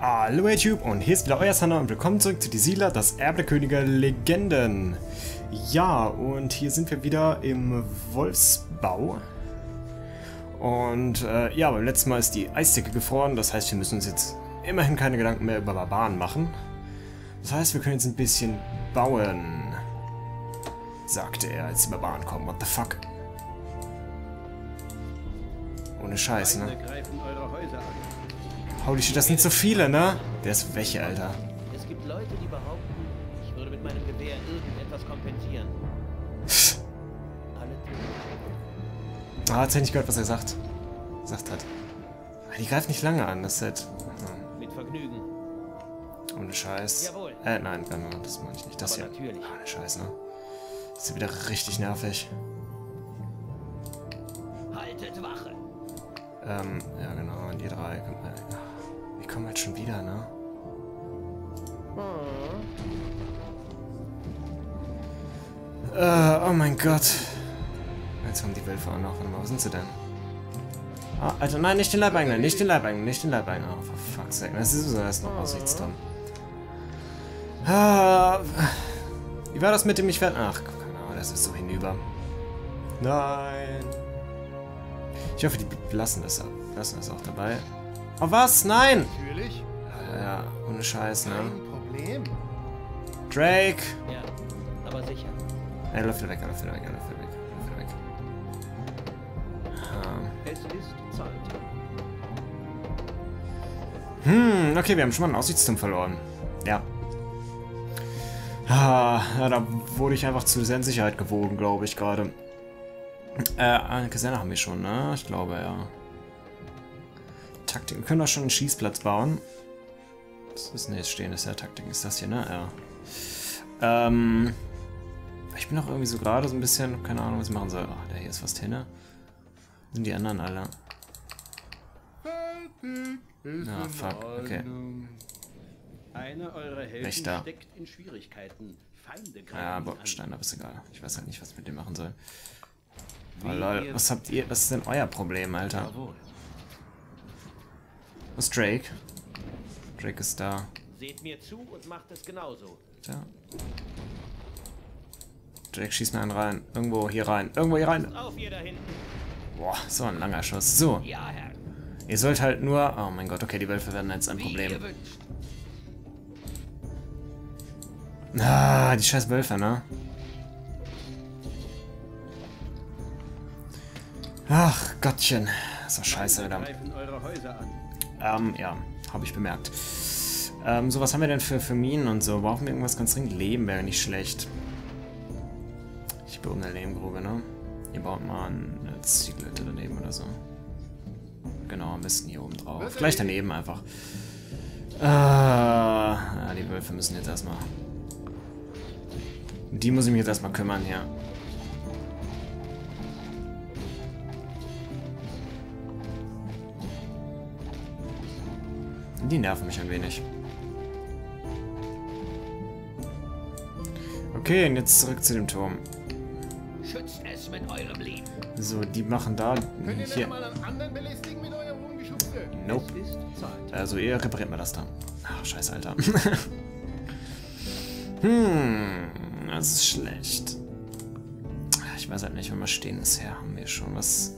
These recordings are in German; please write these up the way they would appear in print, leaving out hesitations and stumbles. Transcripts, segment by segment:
Hallo YouTube und hier ist wieder euer Sander und willkommen zurück zu Die Siedler, das Erbe der Könige Legenden. Ja, und hier sind wir wieder im Wolfsbau. Und ja, beim letzten Mal ist die Eisdecke gefroren, das heißt, wir müssen uns jetzt immerhin keine Gedanken mehr über Barbaren machen. Das heißt, wir können jetzt ein bisschen bauen, sagte er, als die Barbaren kommen. What the fuck? Ohne Scheiß, ne? Holy shit, das sind so viele, ne? Der ist weg, Alter. Es gibt Leute, die behaupten, ich würde mit meinem Gewehr irgendetwas kompensieren. Ah, jetzt hätte ich gehört, was er gesagt hat. Die greift nicht lange an, das Set. Mit Vergnügen. Ohne Scheiß. Jawohl. Nein, das meine ich nicht. Das aber hier. Ohne Scheiß, ne? Das ist wieder richtig nervig. Haltet Wache! Ja genau, und ihr drei kommt halt. Ich komme halt schon wieder, ne? Oh. Oh mein Gott. Jetzt haben die Wölfe auch noch. Warte mal, wo sind sie denn? Ah, Alter, nein, nicht den Leibeigenen, nicht den Leibeigenen, nicht den Leibeigenen. Oh, for fuck's sake. Das ist so erst noch aussichtsturm. Wie war das mit dem ich werde? Ach, keine Ahnung, das ist so hinüber. Nein. Ich hoffe, die lassen das auch dabei. Oh, was? Nein! Natürlich. Ja, ohne Scheiß, ne? Problem. Drake! Ja, aber sicher. Er läuft wieder weg, er läuft wieder weg, er läuft wieder weg, er läuft wieder weg. Es ist Zeit. Okay, wir haben schon mal einen Aussichtsturm verloren. Ja. Da wurde ich einfach zu sehr in Sicherheit gewogen, glaube ich, gerade. Eine Kaserne haben wir schon, ne? Ich glaube, ja. Taktik. Wir können doch schon einen Schießplatz bauen. Das ist nicht stehendes, ja. Taktik ist das hier, ne? Ja. Ich bin doch irgendwie so gerade so ein bisschen, keine Ahnung, was ich machen soll. Ach, der hier ist fast hin, ne? Sind die anderen alle? Na, fuck, okay. Recht da. Ja, Bockenstein, aber ist egal. Ich weiß halt nicht, was ich mit dem machen soll. Oh lol, was habt ihr? Was ist denn euer Problem, Alter? Was ist Drake? Drake ist da. Seht mir zu und macht es genauso. Ja. Drake schießt mir einen rein. Irgendwo hier rein. Irgendwo hier rein. Boah, so ein langer Schuss. So. Ihr sollt halt nur. Oh mein Gott, okay, die Wölfe werden jetzt ein Problem. Ah, die scheiß Wölfe, ne? Ach, Gottchen. So scheiße, Alter. Ja, habe ich bemerkt. So, was haben wir denn für Minen und so? Brauchen wir irgendwas ganz dringend? Leben wäre nicht schlecht. Ich baue eine Lehmgrube, ne? Ihr baut mal eine Ziegelhütte daneben oder so. Genau, am besten hier oben drauf. Gleich daneben einfach. Ja, die Wölfe müssen jetzt erstmal... Die muss ich mich jetzt erstmal kümmern hier. Die nerven mich ein wenig. Okay, und jetzt zurück zu dem Turm. Schützt es mit eurem Leben. So, die machen da. Hier. Nope. Also, ihr repariert mal das da. Ach, scheiße, Alter. Das ist schlecht. Ich weiß halt nicht, wenn wir stehen ist. Her haben wir schon was.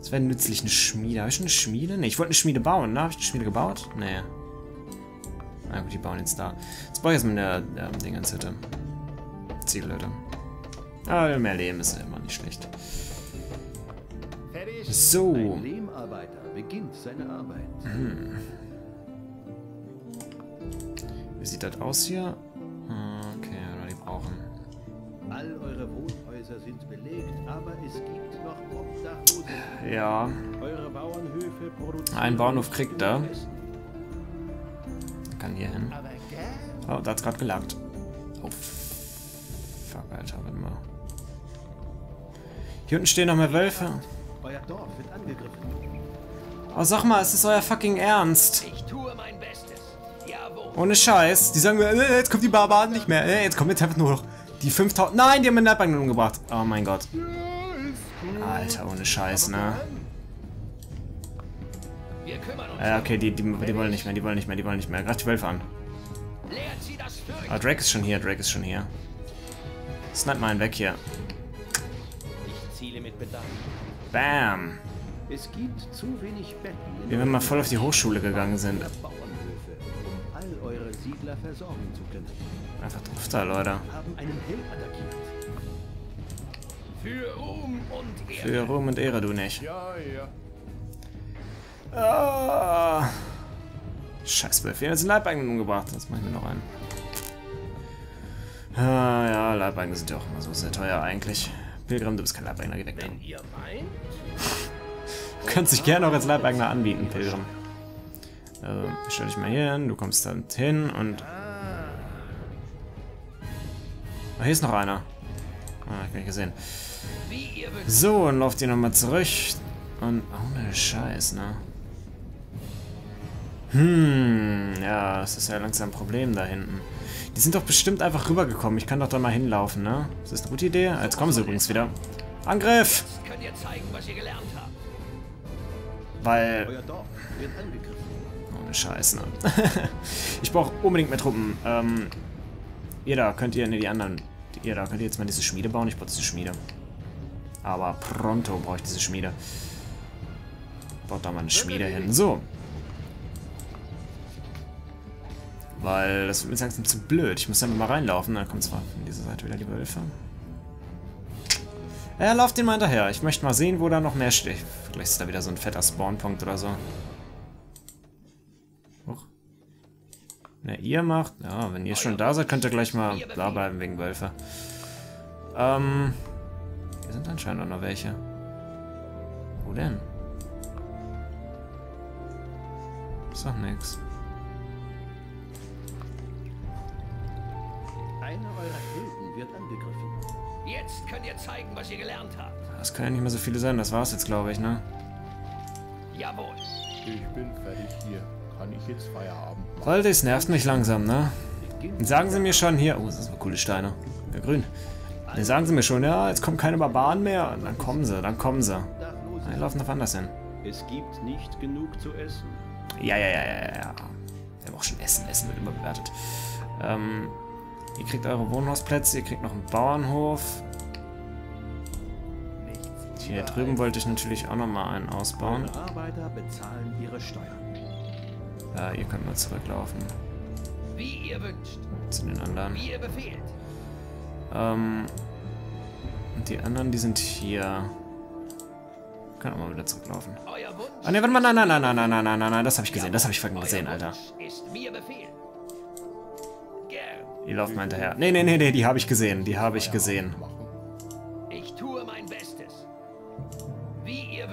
Das wäre nützlich, eine Schmiede. Habe ich schon eine Schmiede? Ne, ich wollte eine Schmiede bauen, ne? Habe ich eine Schmiede gebaut? Ne. Na gut, die bauen jetzt da. Jetzt brauche ich jetzt mal eine Dingenshütte. Ziegelhütte. Aber mehr Lehm ist ja immer nicht schlecht. So. Ein Lehmarbeiter beginnt seine Arbeit. Wie sieht das aus hier? Okay, oder die brauchen. All eure Wohnhäuser sind belegt, aber es gibt noch Obdachlose. Ja. Eure Bauernhöfe produzieren. Ein Bauernhof kriegt da. Kann hier hin. Oh, da hat's gerade gelangt. Oh, fuck, Alter, warte mal. Hier unten stehen noch mehr Wölfe. Euer Dorf wird angegriffen. Oh, sag mal, es ist euer fucking Ernst. Ich tue mein Bestes. Jawohl. Ohne Scheiß. Die sagen mir, jetzt kommt die Barbaren nicht mehr. Jetzt kommt jetzt einfach nur noch. Die 5000. Nein, die haben einen Leibwagen umgebracht. Oh mein Gott. Alter, ohne Scheiß, ne? Okay, die wollen nicht mehr, Greift die Wölfe an. Aber Drake ist schon hier, Snipe mal einen weg hier. Bam! Es gibt zu wenig Betten. Wie wenn wir mal voll auf die Hochschule gegangen sind. Einfach drauf da, Leute. Für Ruhm und Ehre, du nicht. Ah. Scheiß Wölfe. Wir haben jetzt einen Leibeigenen umgebracht. Jetzt machen wir noch einen. Ah, ja, Leibeigene sind ja auch immer so sehr teuer eigentlich. Pilgrim, du bist kein Leibeigener, geh weg. Wenn ihr meint, du kannst dich gerne auch als Leibeigener anbieten, Pilgrim. Also, ich stell dich mal hier hin, du kommst dann hin und... Oh, hier ist noch einer. Ah, hab ich gar nicht gesehen. So, und lauft ihr nochmal zurück. Und... Oh, ne Scheiß, ne? Ja, das ist ja langsam ein Problem da hinten. Die sind doch bestimmt einfach rübergekommen. Ich kann doch da mal hinlaufen, ne? Ist das eine gute Idee? Jetzt kommen sie übrigens wieder. Angriff! Jetzt könnt ihr zeigen, was ihr gelernt habt. Weil... Oh, ne Scheiße, ne? Ich brauche unbedingt mehr Truppen. Ihr da, könnt ihr... Ne, die anderen. Ihr da, könnt ihr jetzt mal diese Schmiede bauen? Ich brauche diese Schmiede. Aber pronto brauche ich diese Schmiede. Baut da mal eine Schmiede hin. So. Weil das wird mir langsam zu blöd. Ich muss dann mal reinlaufen. Dann kommen zwar von dieser Seite wieder die Wölfe. Ja, lauft den mal hinterher. Ich möchte mal sehen, wo da noch mehr steht. Vielleicht ist da wieder so ein fetter Spawnpunkt oder so. Huch. Ne, ihr macht... Ja, wenn ihr schon da seid, könnt ihr gleich mal da bleiben wegen Wölfe. Hier sind anscheinend auch noch welche. Wo denn? Ist doch nix. Einer eurer Helden wird angegriffen. Jetzt könnt ihr zeigen, was ihr gelernt habt. Das können ja nicht mehr so viele sein, das war's jetzt, glaube ich, ne? Jawohl. Ich bin fertig hier. Kann ich jetzt Feierabend machen? Sollte, es nervt mich langsam, ne? Sagen sie mir schon hier... Oh, das sind coole Steine. Ja, grün. Dann sagen sie mir schon, ja, jetzt kommen keine Barbaren mehr. Und dann kommen sie, Die laufen doch anders hin. Es gibt nicht genug zu essen. Ja. Wir haben auch schon Essen. Essen wird immer bewertet. Ihr kriegt eure Wohnhausplätze, ihr kriegt noch einen Bauernhof. Hier drüben wollte ich natürlich auch nochmal einen ausbauen. Ja, ihr könnt mal zurücklaufen. Zu den anderen. Und die anderen, die sind hier. Können auch mal wieder zurücklaufen. Ah ne, warte mal, nein, das habe ich gesehen, Alter. Ihr lauft mal hinterher. Nee, die habe ich gesehen. Ich tue mein Bestes. Wie ihr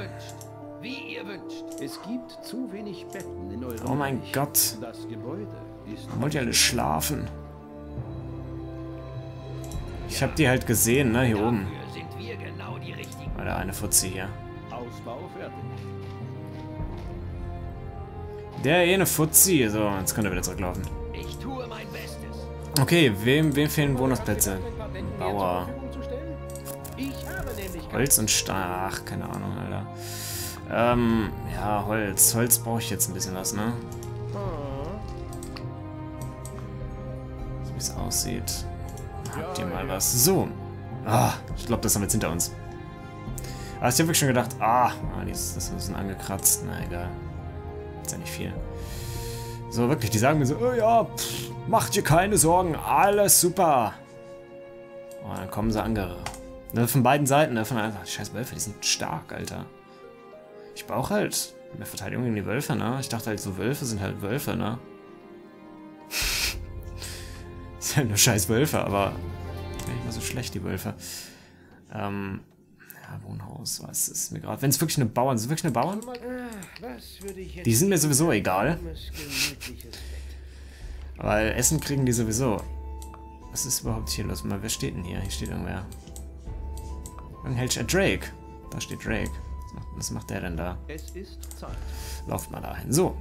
wünscht. Es gibt zu wenig Betten in eurem... Oh mein Gott. Das Gebäude ist... Wollt ihr alle schlafen? Ich habe die halt gesehen, ne, hier oben. Sind wir genau die richtigen. Alter, eine Fuzzi hier. Ausbau fertig. Der jene Fuzzi. So, jetzt könnt ihr wieder zurücklaufen. Ich tue mein Bestes. Okay, wem fehlen Bonusplätze? Bauer. Holz und Stahl. Ach, keine Ahnung, Alter. Ja, Holz. Holz brauche ich jetzt ein bisschen was, ne? So wie es aussieht. Habt ihr mal was? So. Ah, ich glaube, das haben wir jetzt hinter uns. Aber ich habe wirklich schon gedacht, das ist ein bisschen angekratzt. Na, egal. Ist ja nicht viel. So, wirklich, die sagen mir so, oh ja, pff, macht dir keine Sorgen, alles super. Oh, dann kommen sie andere. Von beiden Seiten, ne? Von einfach, die scheiß Wölfe, die sind stark, Alter. Ich brauche halt mehr Verteidigung gegen die Wölfe, ne? Ich dachte halt, so Wölfe sind halt Wölfe, ne? Sind halt nur scheiß Wölfe, aber gar nicht mal so schlecht, die Wölfe. Ja, Wohnhaus, was ist mir gerade... Wenn es wirklich eine Bauern... Sind es wirklich eine Bauern? Die sind mir sowieso egal. Weil Essen kriegen die sowieso. Was ist überhaupt hier los? Mal, wer steht denn hier? Hier steht irgendwer. Dann hält ich Drake. Da steht Drake. Was macht der denn da? Lauft mal dahin. So.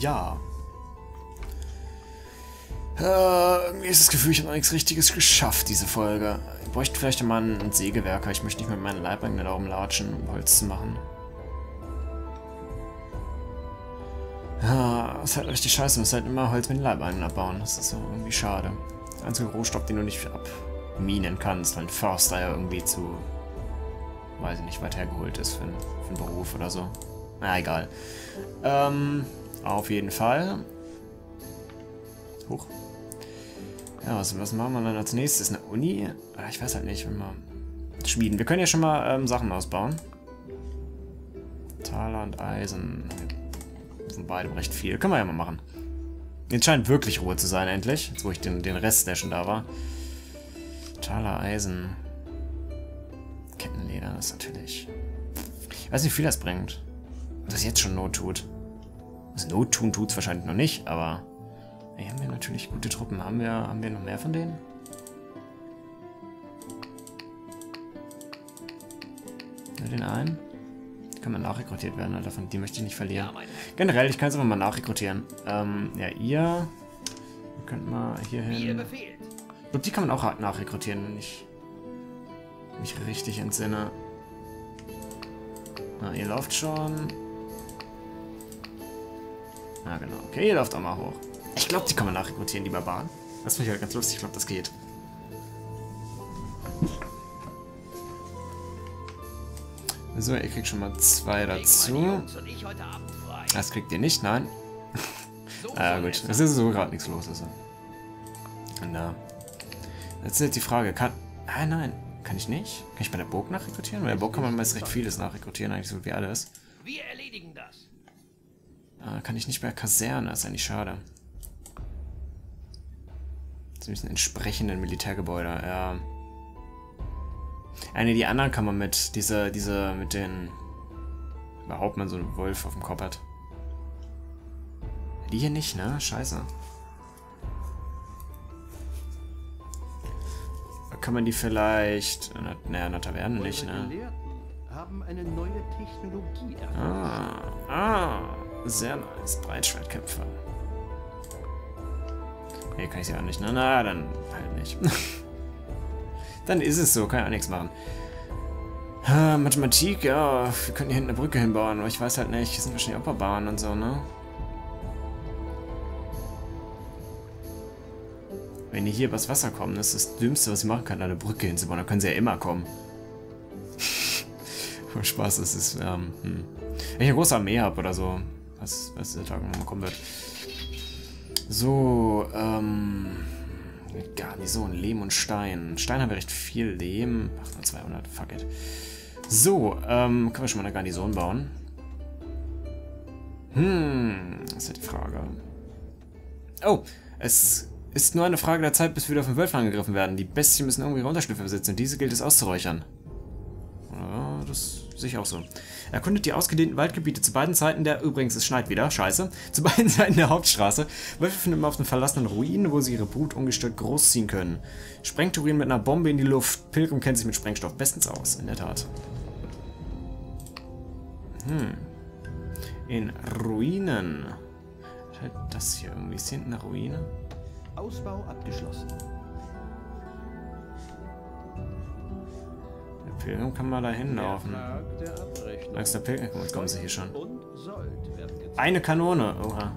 Ja. Irgendwie ist das Gefühl, ich habe noch nichts Richtiges geschafft, diese Folge. Ich bräuchte vielleicht mal einen Sägewerker. Ich möchte nicht mit meinen Leibeigenen da rumlatschen, um Holz zu machen. Das ist halt richtig scheiße. Du musst halt immer Holz mit den Leibeigenen abbauen. Das ist so irgendwie schade. Der einzige Rohstoff, den du nicht abminen kannst, weil ein Förster ja irgendwie zu... weiß ich nicht, weit hergeholt ist für einen Beruf oder so. Na, egal. Auf jeden Fall. Hoch. Ja, was machen wir dann als nächstes? Eine Uni? Ich weiß halt nicht, wenn wir schmieden. Wir können ja schon mal Sachen ausbauen. Taler und Eisen. Von beidem recht viel. Können wir ja mal machen. Jetzt scheint wirklich Ruhe zu sein, endlich. Jetzt, wo ich den Rest, der schon da war. Taler, Eisen. Kettenleder, das ist natürlich... Ich weiß nicht, wie viel das bringt. Ob das jetzt schon Not tut. Also Not tun tut es wahrscheinlich noch nicht, aber... Hey, haben wir natürlich gute Truppen. Haben wir noch mehr von denen? Nur den einen? Die können mal nachrekrutiert werden, Alter. Von die möchte ich nicht verlieren. Ja, generell, ich kann es aber mal nachrekrutieren. Ja, ihr... Könnt mal hier hin... Ich glaube, die kann man auch nachrekrutieren, wenn ich mich richtig entsinne. Na, ihr lauft schon. Ah, genau. Okay, ihr lauft auch mal hoch. Ich glaube, die kann man nachrekrutieren, die Barbaren. Das finde ich halt ganz lustig. Ich glaube, das geht. So, ihr kriegt schon mal zwei dazu. Das kriegt ihr nicht, nein. Ah, gut. Das ist so gerade nichts los. Also. Na. Jetzt ist jetzt die Frage, kann... Ah, nein. Kann ich nicht? Kann ich bei der Burg nachrekrutieren? Bei der Burg kann man meist recht vieles nachrekrutieren, eigentlich so gut wie alles. Wir erledigen das. Kann ich nicht bei der Kaserne, ist eigentlich schade. Zu diesen entsprechenden Militärgebäude, ja. Eine, die anderen kann man mit diese mit den, überhaupt man so einen Wolf auf dem Kopf hat. Die hier nicht, ne? Scheiße. Kann man die vielleicht... Naja, in der Taverne nicht, ne? Haben eine neue Technologie sehr nice. Breitschwertkämpfer. Nee, kann ich sie auch nicht, ne? Na, dann halt nicht. Dann ist es so, kann ich auch nichts machen. Mathematik, ja, wir können hier hinten eine Brücke hinbauen, aber ich weiß halt nicht, hier sind wahrscheinlich Opferbahnen und so, ne? Wenn die hier übers Wasser kommen, das ist das Dümmste, was ich machen kann, eine Brücke hinzubauen. Da können sie ja immer kommen. Voll Spaß, das ist, Wenn ich eine große Armee habe oder so, was der Tag nochmal kommen wird. So, Garnison, Lehm und Stein. Stein haben wir recht viel, Lehm. 8200, fuck it. So, können wir schon mal eine Garnison bauen? Das ist ja die Frage. Oh, es... Ist nur eine Frage der Zeit, bis wir wieder von Wölfen angegriffen werden. Die Bestien müssen irgendwie ihre Unterschlüpfe besitzen und diese gilt es auszuräuchern. Ja, das sehe ich auch so. Erkundet die ausgedehnten Waldgebiete zu beiden Seiten der... Übrigens, es schneit wieder, scheiße. Zu beiden Seiten der Hauptstraße. Wölfe finden wir auf den verlassenen Ruinen, wo sie ihre Brut ungestört großziehen können. Sprengt die Ruinen mit einer Bombe in die Luft. Pilgrim kennt sich mit Sprengstoff bestens aus, in der Tat. In Ruinen. Das hier irgendwie ist hinten eine Ruine. Ausbau abgeschlossen. Der Pilgrim kann mal da hinlaufen. Angst der Pilgrim, jetzt kommen sie hier schon. Eine Kanone, oha.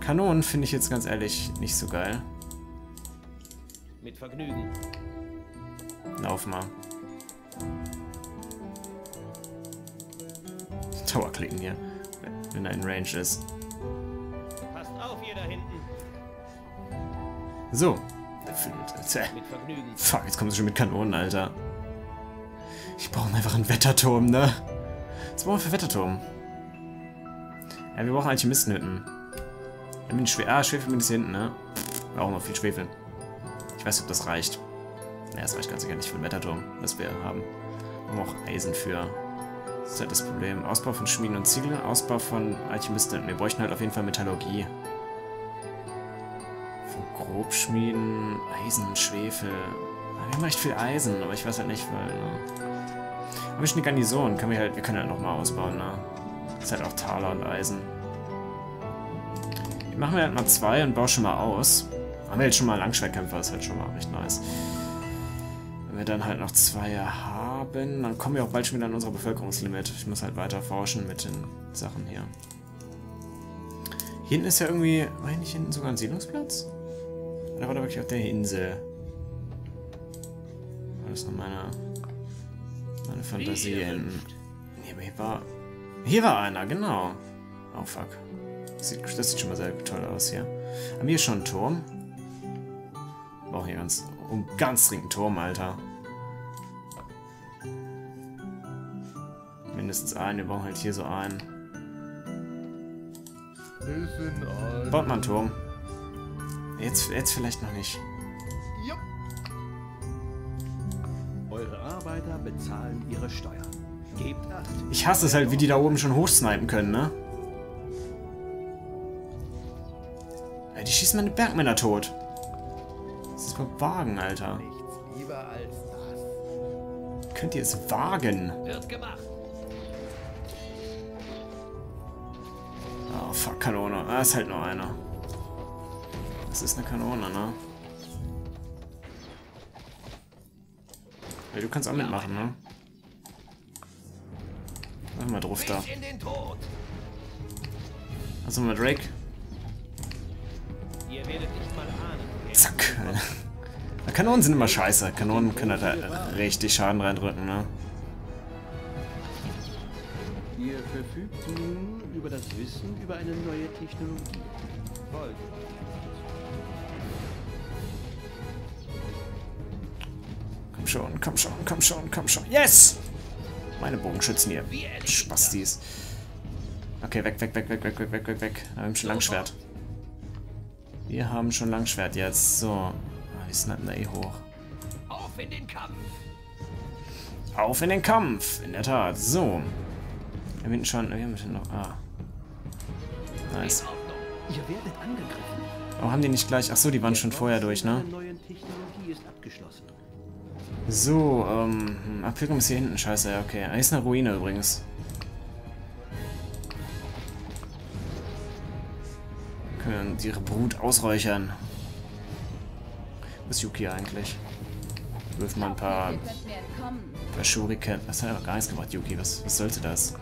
Kanonen finde ich jetzt ganz ehrlich nicht so geil. Mit Vergnügen. Lauf mal. Towerklicken hier, wenn er in Range ist. So. Fuck, jetzt kommen sie schon mit Kanonen, Alter. Ich brauche einfach einen Wetterturm, ne? Was brauchen wir für Wetterturm? Ja, wir brauchen Alchemistenhütten. Schwefel mit ist hier hinten, ne? Wir brauchen noch viel Schwefel. Ich weiß nicht, ob das reicht. Naja, das reicht ganz sicher nicht für einen Wetterturm, was wir haben. Wir brauchen auch Eisen für. Das ist halt das Problem. Ausbau von Schmieden und Ziegeln, Ausbau von Alchemisten. Wir bräuchten halt auf jeden Fall Metallurgie. Grobschmieden, Eisen, Schwefel. Wir haben recht viel Eisen, aber ich weiß halt nicht, weil... Ne? Haben wir schon eine Garnison? Wir können halt nochmal ausbauen, ne? Das ist halt auch Taler und Eisen. Ich mache mir halt mal zwei und baue schon mal aus. Haben wir jetzt schon mal Langschwertkämpfer, ist halt schon mal recht nice. Wenn wir dann halt noch zwei haben, dann kommen wir auch bald schon wieder an unser Bevölkerungslimit. Ich muss halt weiter forschen mit den Sachen hier. Hier hinten ist ja irgendwie, meine ich, hinten sogar ein Siedlungsplatz? Oder war da wirklich auf der Insel? War das nur meine Fantasie hier hinten? Nee, aber hier war einer, genau. Oh fuck. Das sieht schon mal sehr toll aus hier. Haben wir hier schon einen Turm? Wir brauchen hier ganz dringend einen Turm, Alter. Mindestens einen, wir brauchen halt hier so einen. Baut man einen Turm. Jetzt vielleicht noch nicht. Jupp. Eure Arbeiter bezahlen ihre Steuern. Gebt Acht. Ich hasse es halt, wie die da oben schon hochsnipen können, ne? Die schießen meine Bergmänner tot. Das ist überhaupt wagen, Alter. Nichts lieber als das. Könnt ihr es wagen? Wird gemacht. Oh, fuck, Kanone. Ah, ist halt nur einer. Das ist eine Kanone, ne? Ja, du kannst auch mitmachen, ne? Mach mal drauf da. Also mal Drake. Ihr werdet nicht mal ahnen. Zack. Kanonen sind immer scheiße. Kanonen können halt da richtig Schaden reindrücken, ne? Ihr verfügt nun über das Wissen über eine neue Technologie. Folge. Komm schon, komm schon, komm schon, komm schon. Yes! Meine Bogenschützen hier. Spastis. Okay, weg. Wir haben schon Langschwert. Wir haben schon Langschwert jetzt. So. Wir snappen da eh hoch. Auf in den Kampf! Auf in den Kampf! In der Tat. So. Wir haben schon. Wir haben noch. Ah. Nice. Oh, haben die nicht gleich. Achso, die waren schon vorher durch, ne? So, Pilgrim ist hier hinten. Scheiße, ja, okay. Hier ist eine Ruine übrigens. Können ihre Brut ausräuchern. Was ist Yuki eigentlich? Wirf mal ein paar Shuriken. Das hat aber gar nichts gebracht, Yuki. Was sollte das?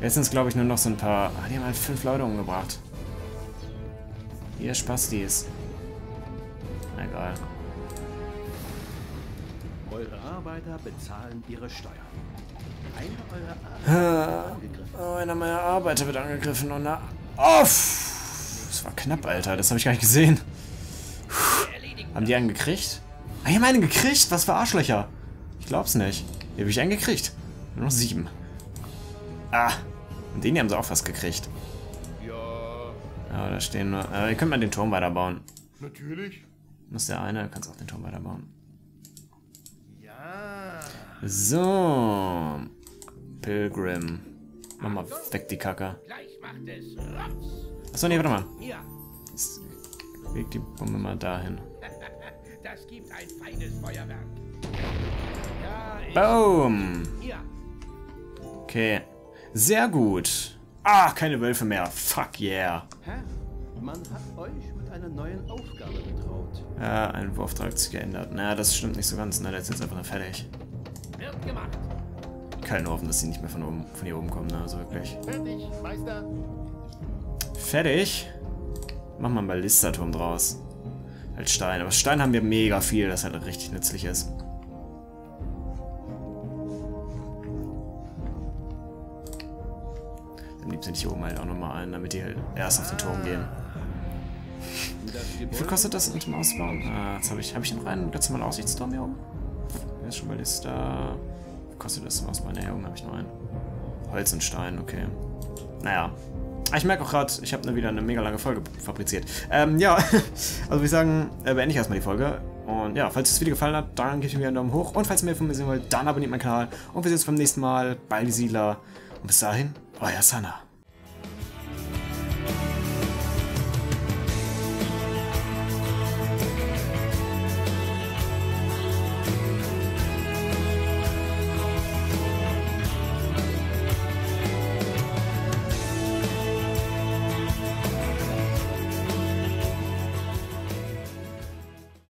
Letztens glaube ich nur noch so ein paar. Ah, die haben halt 5 Leute umgebracht. Hier, Spastis. Egal. Eure Arbeiter bezahlen ihre Steuern. Einer meiner Arbeiter wird angegriffen und na. Oh! Das war knapp, Alter. Das habe ich gar nicht gesehen. Haben die einen gekriegt? Ah, die haben einen gekriegt? Was für Arschlöcher? Ich glaub's nicht. Hier habe ich einen gekriegt. Nur noch 7. Ah! Und den hier haben sie auch was gekriegt. Ja. Aber da stehen nur. Ihr könnt mal den Turm weiterbauen. Natürlich. Muss der eine, kannst auch den Turm weiterbauen. Ja. So. Pilgrim. Mach mal weg die Kacke. Achso, nee, warte mal. Leg die Bombe mal dahin. Das gibt ein feines Feuerwerk. Boom! Okay. Sehr gut. Ah, keine Wölfe mehr. Fuck yeah. Man hat euch mit einer neuen Aufgabe betraut. Ja, ein Wurftrag hat sich geändert. Naja, das stimmt nicht so ganz. Na, der ist jetzt einfach nur fertig. Wird gemacht. Kein Hoffen, dass sie nicht mehr von hier oben kommen, ne? Also wirklich. Fertig, Meister. Fertig? Machen wir einen Ballisterturm draus. Halt Stein. Aber Stein haben wir mega viel, das halt richtig nützlich ist. Am liebsten hier oben halt auch nochmal einen, damit die halt erst auf den Turm gehen. Wie viel kostet das mit dem Ausbauen? Ah, jetzt hab ich noch einen ganz normalen Aussichtsturm hier oben. Der ist schon Ballister. Kostet das aus meiner Augen, habe ich noch einen. Holz und Stein, okay. Naja. Ich merke auch gerade, ich habe wieder eine mega lange Folge fabriziert. Ja, also würde ich sagen, beende ich erstmal die Folge. Und ja, falls euch das Video gefallen hat, dann gebt mir einen Daumen hoch. Und falls ihr mehr von mir sehen wollt, dann abonniert meinen Kanal. Und wir sehen uns beim nächsten Mal bei Die Siedler. Und bis dahin, euer Sana.